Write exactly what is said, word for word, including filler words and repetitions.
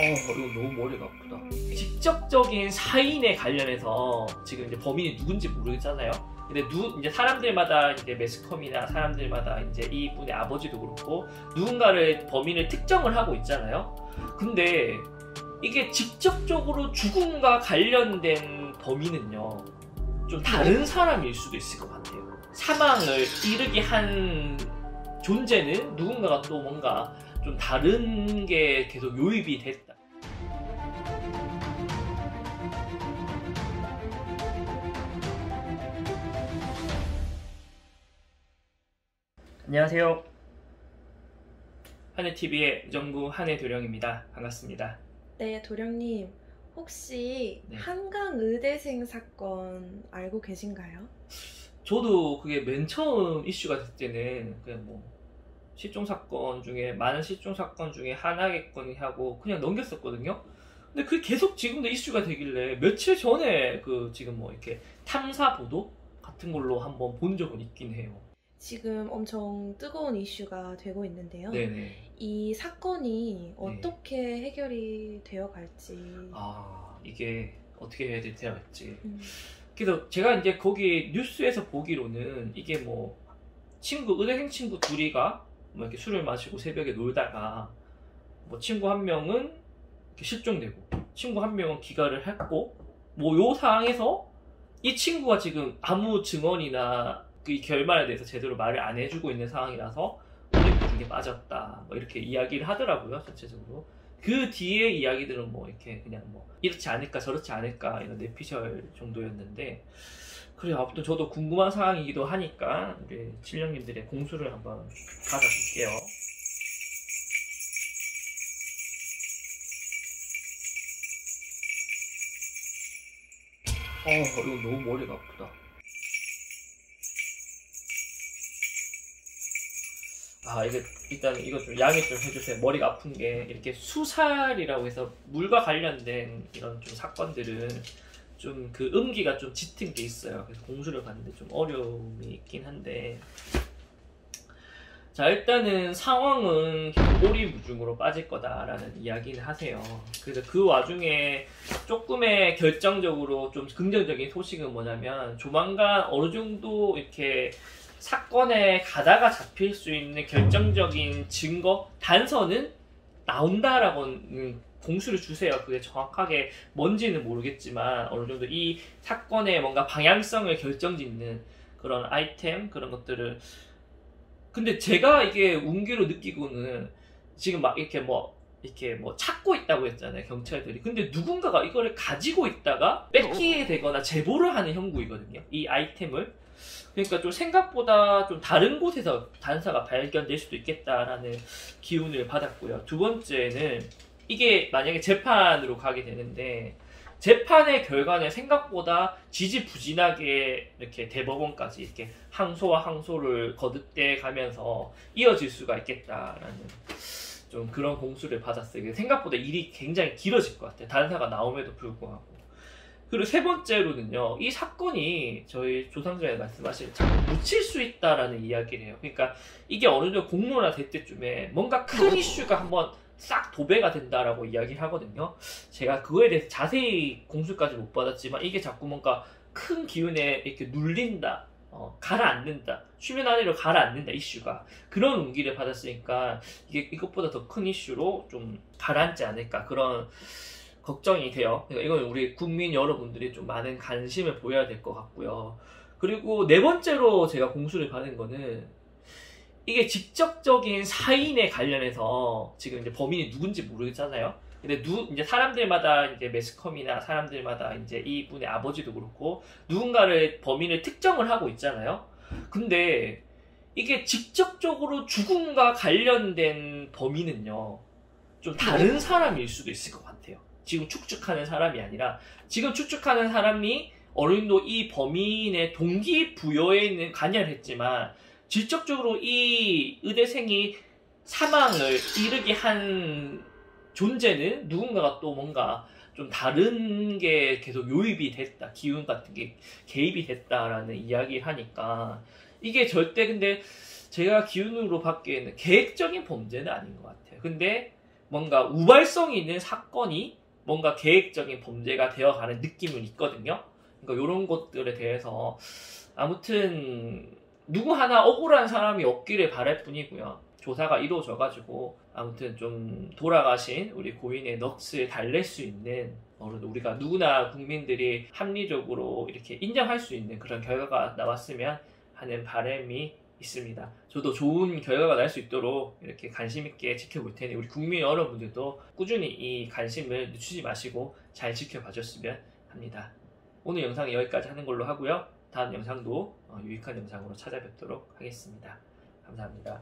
어, 이거 너무 머리가 아프다. 직접적인 사인에 관련해서 지금 이제 범인이 누군지 모르겠잖아요. 근데 누 이제 사람들마다 이제 매스컴이나 사람들마다 이제 이분의 아버지도 그렇고 누군가를 범인을 특정을 하고 있잖아요. 근데 이게 직접적으로 죽음과 관련된 범인은요, 좀 다른 사람일 수도 있을 것 같아요. 사망을 이르게 한 존재는 누군가가 또 뭔가 좀 다른 게 계속 요입이 됐다. 안녕하세요. 한해티비의 의정부 한해도령입니다. 반갑습니다. 네, 도령님. 혹시 네. 한강의대생 사건 알고 계신가요? 저도 그게 맨 처음 이슈가 될 때는 그냥 뭐 실종사건 중에 많은 실종사건 중에 하나겠거니 하고 그냥 넘겼었거든요. 근데 그게 계속 지금도 이슈가 되길래 며칠 전에 그 지금 뭐 이렇게 탐사 보도 같은 걸로 한번 본 적은 있긴 해요. 지금 엄청 뜨거운 이슈가 되고 있는데요. 네네. 이 사건이 어떻게 네. 해결이 되어 갈지. 아, 이게 어떻게 해결이 되어 갈지. 음. 그래서 제가 이제 거기 뉴스에서 보기로는 이게 뭐 친구, 의대생 친구 둘이가 뭐 이렇게 술을 마시고 새벽에 놀다가 뭐 친구 한 명은 이렇게 실종되고 친구 한 명은 기가를 했고 뭐 요 상황에서 이 친구가 지금 아무 증언이나 그 결말에 대해서 제대로 말을 안 해주고 있는 상황이라서 우리 빠졌다 뭐 이렇게 이야기를 하더라고요. 전체적으로 그 뒤에 이야기들은 뭐 이렇게 그냥 뭐 이렇지 않을까 저렇지 않을까 이런 내피셜 정도였는데, 그래 아무튼 저도 궁금한 상황이기도 하니까 우리 진령님들의 공수를 한번 받아볼게요. 어, 이거 너무 머리가 아프다. 아, 이게 일단 이거 좀 양해 좀 해주세요. 머리가 아픈 게 이렇게 수살이라고 해서 물과 관련된 이런 좀 사건들은 좀 그 음기가 좀 짙은 게 있어요. 그래서 공수를 받는데 좀 어려움이 있긴 한데, 자 일단은 상황은 오리무중으로 빠질 거다라는 이야기는 하세요. 그래서 그 와중에 조금의 결정적으로 좀 긍정적인 소식은 뭐냐면, 조만간 어느 정도 이렇게 사건에 가닥가 잡힐 수 있는 결정적인 증거, 단서는 나온다라고 공수를 주세요. 그게 정확하게 뭔지는 모르겠지만 어느 정도 이 사건의 뭔가 방향성을 결정짓는 그런 아이템, 그런 것들을. 근데 제가 이게 운기로 느끼고는 지금 막 이렇게 뭐 이렇게 뭐 찾고 있다고 했잖아요, 경찰들이. 근데 누군가가 이거를 가지고 있다가 뺏기게 되거나 제보를 하는 형국이거든요, 이 아이템을. 그러니까 좀 생각보다 좀 다른 곳에서 단서가 발견될 수도 있겠다라는 기운을 받았고요. 두 번째는 이게 만약에 재판으로 가게 되는데, 재판의 결과는 생각보다 지지부진하게 이렇게 대법원까지 이렇게 항소와 항소를 거듭돼 가면서 이어질 수가 있겠다라는 좀 그런 공수를 받았어요. 생각보다 일이 굉장히 길어질 것 같아요, 단서가 나옴에도 불구하고. 그리고 세 번째로는요, 이 사건이 저희 조상전에 말씀하신 자꾸 묻힐 수 있다라는 이야기를 해요. 그러니까 이게 어느 정도 공론화 될 때쯤에 뭔가 큰 이슈가 한번 싹 도배가 된다라고 이야기를 하거든요. 제가 그거에 대해서 자세히 공수까지 못 받았지만 이게 자꾸 뭔가 큰 기운에 이렇게 눌린다, 어, 가라앉는다, 수면 아래로 가라앉는다, 이슈가. 그런 온기를 받았으니까 이게 이것보다 더 큰 이슈로 좀 가라앉지 않을까, 그런 걱정이 돼요. 그러니까 이건 우리 국민 여러분들이 좀 많은 관심을 보여야 될 것 같고요. 그리고 네 번째로 제가 공수를 받은 거는 이게 직접적인 사인에 관련해서 지금 이제 범인이 누군지 모르겠잖아요. 근데 누 이제 사람들마다 이제 매스컴이나 사람들마다 이제 이분의 아버지도 그렇고 누군가를 범인을 특정을 하고 있잖아요. 근데 이게 직접적으로 죽음과 관련된 범인은요, 좀 다른 사람일 수도 있을 것 같아요. 지금 추측하는 사람이 아니라, 지금 추측하는 사람이 어느 정도 이 범인의 동기부여에는 관여를 했지만 직접적으로 이 의대생이 사망을 이르게 한 존재는 누군가가 또 뭔가 좀 다른 게 계속 요입이 됐다, 기운 같은 게 개입이 됐다라는 이야기를 하니까, 이게 절대 근데 제가 기운으로 받기에는 계획적인 범죄는 아닌 것 같아요. 근데 뭔가 우발성이 있는 사건이 뭔가 계획적인 범죄가 되어가는 느낌은 있거든요. 그러니까 이런 것들에 대해서 아무튼 누구 하나 억울한 사람이 없기를 바랄 뿐이고요. 조사가 이루어져가지고 아무튼 좀 돌아가신 우리 고인의 넋을 달랠 수 있는, 우리가 누구나 국민들이 합리적으로 이렇게 인정할 수 있는 그런 결과가 나왔으면 하는 바람이 있습니다. 저도 좋은 결과가 날 수 있도록 이렇게 관심 있게 지켜볼 테니 우리 국민 여러분들도 꾸준히 이 관심을 늦추지 마시고 잘 지켜봐 줬으면 합니다. 오늘 영상은 여기까지 하는 걸로 하고요. 다음 영상도 유익한 영상으로 찾아뵙도록 하겠습니다. 감사합니다.